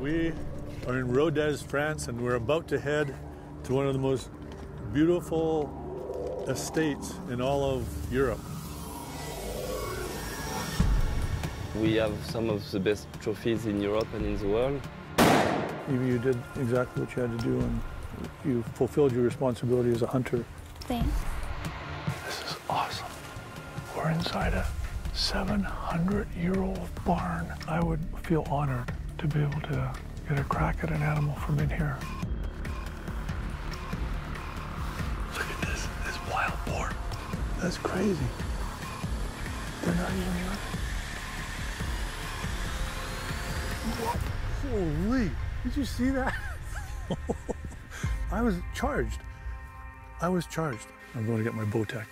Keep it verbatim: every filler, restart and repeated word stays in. We are in Rodez, France, and we're about to head to one of the most beautiful estates in all of Europe. We have some of the best trophies in Europe and in the world. You did exactly what you had to do, and you fulfilled your responsibility as a hunter. Thanks. This is awesome. We're inside a seven hundred year old barn. I would feel honored to be able to get a crack at an animal from in here. Look at this, this wild boar. That's crazy. They're not even here. Holy, did you see that? I was charged. I was charged. I'm going to get my Bowtech.